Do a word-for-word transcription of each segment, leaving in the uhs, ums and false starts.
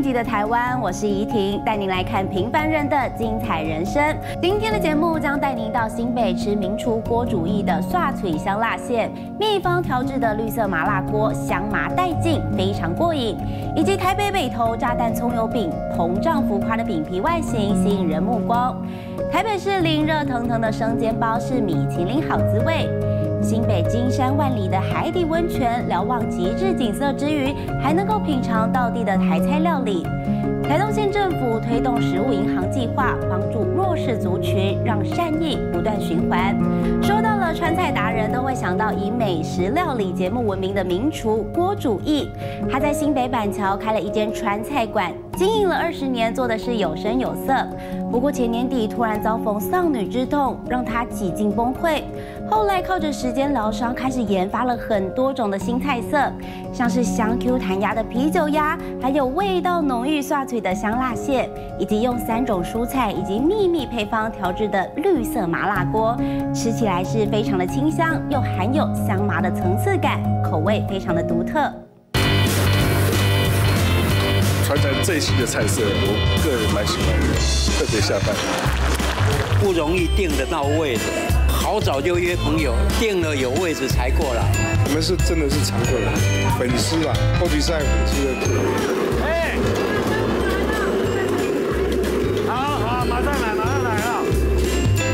晋级的台湾，我是怡婷，带您来看平凡人的精彩人生。今天的节目将带您到新北吃名厨郭主义的涮嘴香辣蟹，秘方调制的绿色麻辣锅香麻带劲，非常过瘾；以及台北北投炸弹葱油饼膨胀浮夸的饼皮外形吸引人目光；台北士林热腾腾的生煎包是米其林好滋味。 新北金山万里的海底温泉，瞭望极致景色之余，还能够品尝道地的台菜料理。台东县政府推动食物银行计划，帮助弱势族群，让善意不断循环。说到了川菜达人，都会想到以美食料理节目闻名的名厨郭主义，他在新北板桥开了一间川菜馆。 经营了二十年，做的是有声有色。不过前年底突然遭逢丧女之痛，让他几近崩溃。后来靠着时间疗伤，开始研发了很多种的新菜色，像是香 Q 弹牙的啤酒鸭，还有味道浓郁涮嘴的香辣蟹，以及用三种蔬菜以及秘密配方调制的绿色麻辣锅，吃起来是非常的清香，又含有香麻的层次感，口味非常的独特。 川菜最新的菜色，我个人蛮喜欢的，特别下饭。不容易订得到位的，好早就约朋友订了有位置才过来。我们是真的是常客啦，粉丝啦，高级赛粉丝的客人。哎，好好，马上来，马上来啊！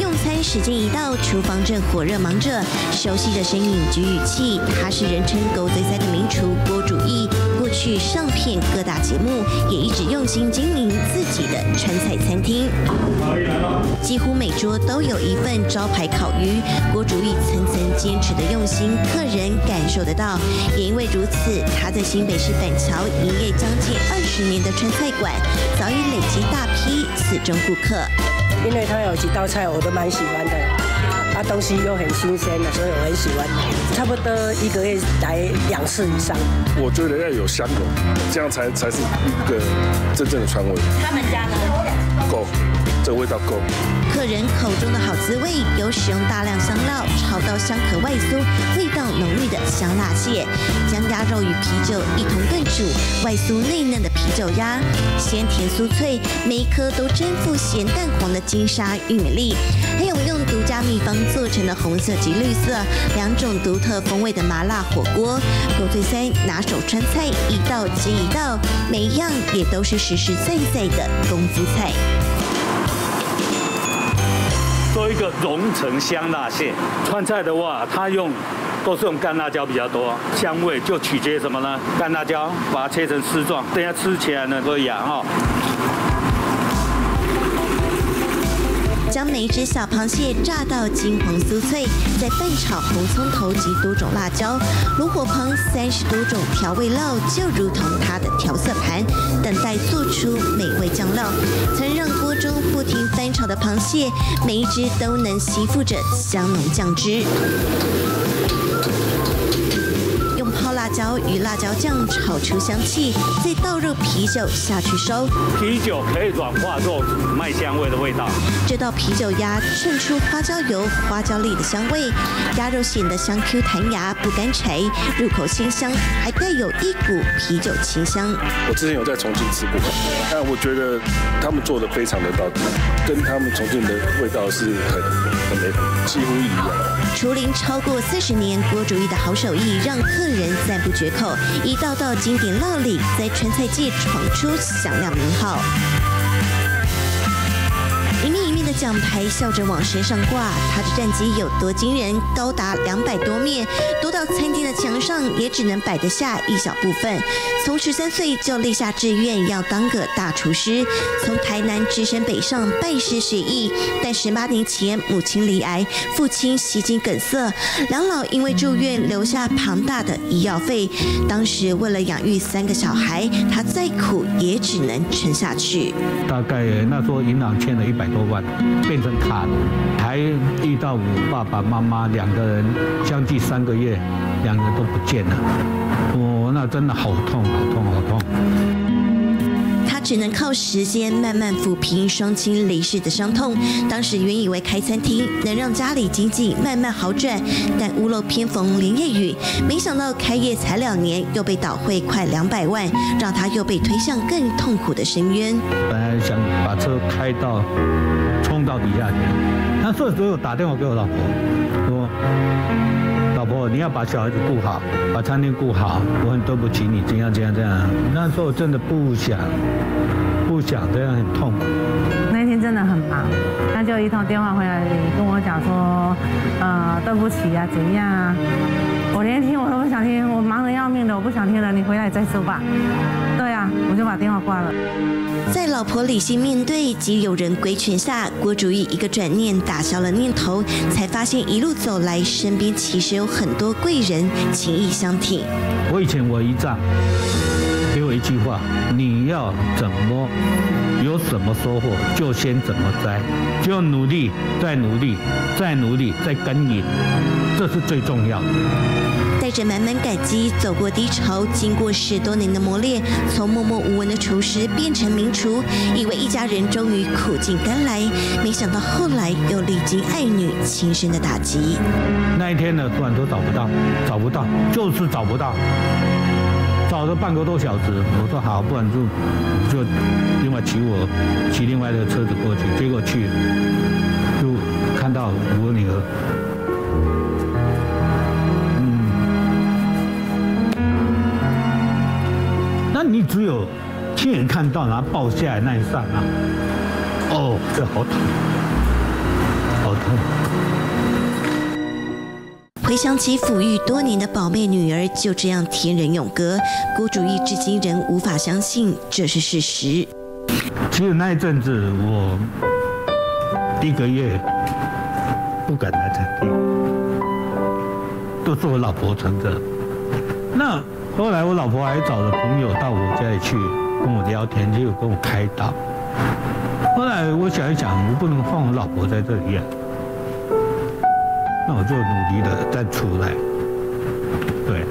用餐时间一到，厨房正火热忙着，熟悉的身影及语气，他是人称“狗仔赛”的名厨郭主义。 去上片各大节目，也一直用心经营自己的川菜餐厅。几乎每桌都有一份招牌烤鱼，郭主义层层坚持的用心，客人感受得到。也因为如此，他在新北市板桥营业将近二十年的川菜馆，早已累积大批死忠顾客。因为他有几道菜我都蛮喜欢的。 啊，东西又很新鲜的，所以我很喜欢。差不多一个月来两次以上。我觉得要有香油，这样才才是一个真正的川味。他们家呢？够，这味道够。客人口中的好滋味，有使用大量香料炒到香壳外酥、味道浓郁的香辣蟹，将鸭肉与啤酒一同炖煮，外酥内嫩的啤酒鸭，鲜甜酥脆，每一颗都沾附咸蛋黄的金沙玉米粒，还有用独家秘方。 做成的红色及绿色两种独特风味的麻辣火锅，狗仔赛拿手川菜一道接一道，每一样也都是实实在在的功夫菜。做一个蓉城香辣蟹，川菜的话，它用都是用干辣椒比较多，香味就取决于什么呢？干辣椒把它切成丝状，等下吃起来能够咬哦。 将每只小螃蟹炸到金黄酥脆，再拌炒红葱头及多种辣椒，炉火旁三十多种调味料就如同它的调色盘，等待做出美味酱料，才能让锅中不停翻炒的螃蟹每一只都能吸附着香浓酱汁。 辣椒与辣椒酱炒出香气，再倒入啤酒下去收。啤酒可以软化肉麦香味的味道。这道啤酒鸭衬出花椒油、花椒粒的香味，鸭肉显得香 Q 弹牙不干柴，入口鲜香，还带有一股啤酒清香。我之前有在重庆吃过，但我觉得他们做的非常的到底，跟他们重庆的味道是很很雷同，几乎一样。 厨龄超过四十年，郭主义的好手艺让客人赞不绝口。一道道经典料理在川菜界闯出响亮名号。一面一面的奖牌笑着往身上挂，他的战绩有多惊人，高达两百多面，多到餐厅的墙上也只能摆得下一小部分。从十三岁就立下志愿要当个大厨师，从台南只身北上拜师学艺。 十八年前，母亲罹癌，父亲吸金梗塞，两老因为住院留下庞大的医药费。当时为了养育三个小孩，他再苦也只能撑下去。大概那时候银行欠了一百多万，变成卡，还遇到我爸爸妈妈两个人相继三个月，两个都不见了，我那真的好痛，好痛，好痛。 他只能靠时间慢慢抚平双亲离世的伤痛。当时原以为开餐厅能让家里经济慢慢好转，但屋漏偏逢连夜雨，没想到开业才两年又被倒汇快两百万，让他又被推向更痛苦的深渊。本来想把车开到冲到底下去，他这时候打电话给我老婆说。 老婆，你要把小孩子顾好，把餐厅顾好，我很对不起你，怎样怎样怎样。那时候我真的不想，不想这样很痛苦。那天真的很忙，他就一通电话回来跟我讲说，呃，对不起啊，怎样啊？我连听我都不想听，我忙得要命的，我不想听了，你回来再说吧。对啊，我就把电话挂了。 在老婆理性面对及友人规劝下，郭主义一个转念打消了念头，才发现一路走来，身边其实有很多贵人情谊相挺。我以前我姨丈给我一句话：你要怎么有什么收获，就先怎么栽，就努力，再努力，再努力，再耕耘，这是最重要的。 带着满满感激走过低潮，经过十多年的磨练，从默默无闻的厨师变成名厨，以为一家人终于苦尽甘来，没想到后来又历经爱女亲身的打击。那一天呢，突然都找不到，找不到，就是找不到，找了半个多小时。我说好，不然就就另外骑我骑另外的车子过去，结果去就看到我女儿。 你只有亲眼看到，然后抱下来那一刹那，哦，这好疼，好疼！回想起抚育多年的宝贝女儿就这样天人永隔，郭主义至今仍无法相信这是事实。其实那一阵子，我一个月不敢来餐厅，都是我老婆撑着。那。 后来我老婆还找了朋友到我家里去跟我聊天，就跟我开导。后来我想一想，我不能放我老婆在这里啊，那我就努力的再出来。对，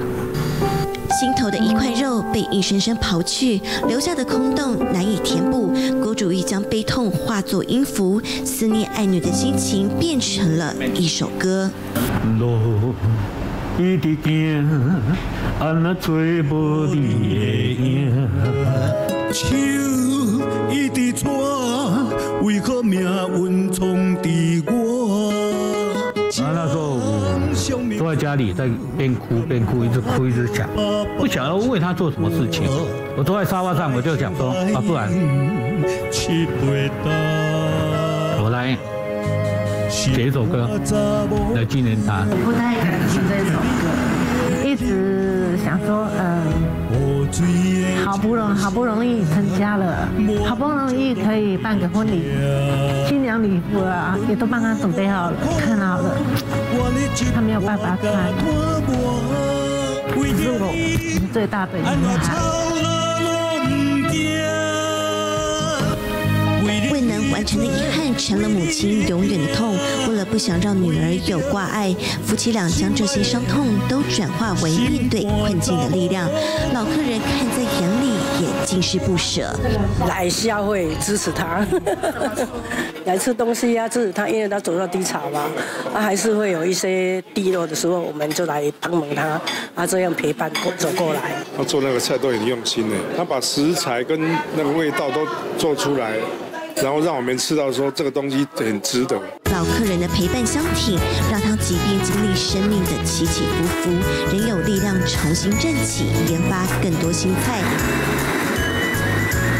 心头的一块肉被硬生生刨去，留下的空洞难以填补。郭主义将悲痛化作音符，思念爱女的心情变成了一首歌。 一直行，安那找无你的影。手一直颤，为何命运创治我？啊，那时候我坐在家里，在边哭边哭，一直哭一直想，不晓得为他做什么事情。我坐在沙发上，我就想说，啊，不然我来。 写一首歌来纪念他。我不太敢听这首歌，一直想说，嗯，好不容好不容易成家了，好不容易可以办个婚礼，新娘礼服啊也都帮他准备好了，看好了，他没有办法穿，这是我最大的遗憾。 未能完成的遗憾成了母亲永远的痛。为了不想让女儿有挂碍，夫妻俩将这些伤痛都转化为面对困境的力量。老客人看在眼里，也尽是不舍。来消费支持他，来吃东西呀、啊，支持他，因为他走到低潮嘛，他、啊、还是会有一些低落的时候，我们就来帮忙他，啊，这样陪伴走过来。他做那个菜都很用心的，他把食材跟那个味道都做出来。 然后让我们吃到说这个东西很值得。老客人的陪伴相挺，让他即便经历生命的起起伏伏，仍有力量重新振起，研发更多新菜。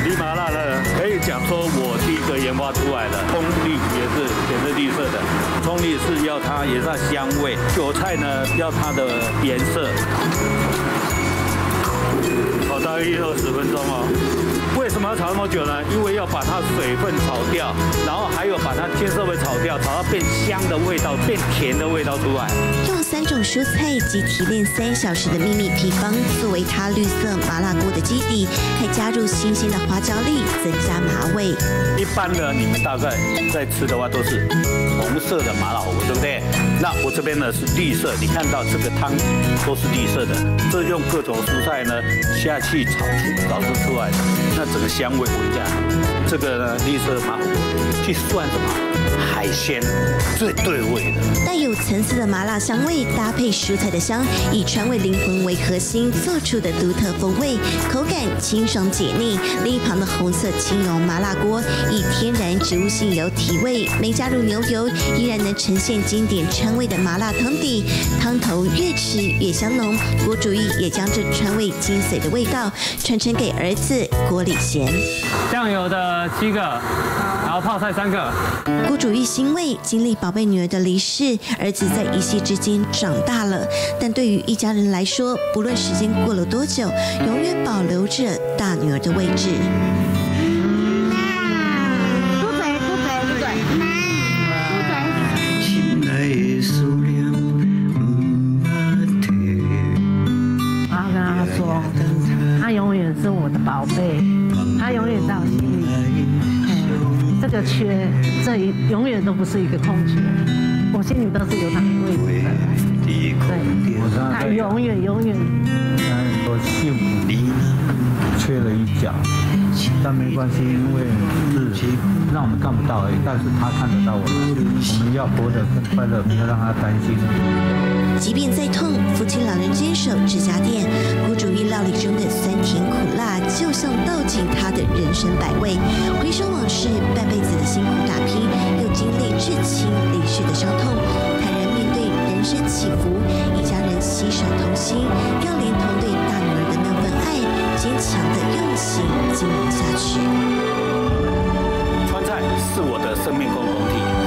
李麻辣呢，可以讲说我第一个研发出来的，葱粒也是也是绿色的，葱粒是要它也是它香味，韭菜呢要它的颜色。好，大约二十分钟哦。 为什么要炒那么久呢？因为要把它水分炒掉，然后还有把它天色味炒掉，炒到变香的味道、变甜的味道出来。用三种蔬菜及提炼三小时的秘密配方作为它绿色麻辣锅的基底，还加入新鲜的花椒粒，增加麻味。一般呢，你们大概在吃的话都是红色的麻辣火锅，对不对？那我这边呢是绿色，你看到这个汤都是绿色的，这用各种蔬菜呢下去炒，炒出出来的。那整个香味闻一下。这个呢，绿色的麻火锅去涮什么海鲜最对味的。带有层次的麻辣香味搭配蔬菜的香，以川味灵魂为核心做出的独特风味，口感清爽解腻。另一旁的红色青油麻辣锅以天然植物性油提味，没加入牛油，依然能呈现经典川味的麻辣汤底。汤头越吃越香浓，锅主义也将这川味精髓的味道传承给儿子郭礼贤。酱油的七个，然后泡菜三个。郭主义欣慰，经历宝贝女儿的离世，儿子在一夕之间长大了。但对于一家人来说，不论时间过了多久，永远保留着大女儿的位置。 是我的宝贝，他永远在我心里。这个缺，这一永远都不是一个空缺，我心里都是有他的位置的。对，他永远永远。我幸福缺了一角，但没关系，因为是让我们看不到而已，但是他看得到我们。我们要活得更快乐，不要让他担心。 即便再痛，夫妻两人坚守这家店。郭主义料理中的酸甜苦辣，就像道尽他的人生百味。回首往事，半辈子的辛苦打拼，又经历至亲离世的伤痛，坦然面对人生起伏，一家人携手同心，要连同对大女儿的那份爱，坚强的用心经营下去。川菜是我的生命共同体。